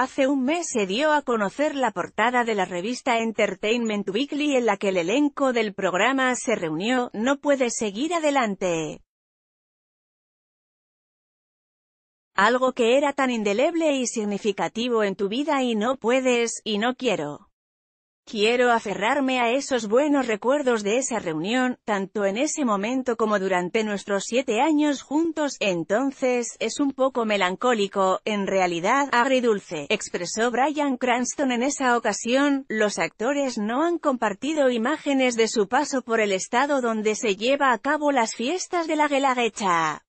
Hace un mes se dio a conocer la portada de la revista Entertainment Weekly en la que el elenco del programa se reunió. No puede seguir adelante. Algo que era tan indeleble y significativo en tu vida y no puedes, y no quiero. Quiero aferrarme a esos buenos recuerdos de esa reunión, tanto en ese momento como durante nuestros 7 años juntos. Entonces, es un poco melancólico, en realidad, agridulce, expresó Bryan Cranston en esa ocasión. Los actores no han compartido imágenes de su paso por el estado donde se lleva a cabo las fiestas de la Guelaguetza.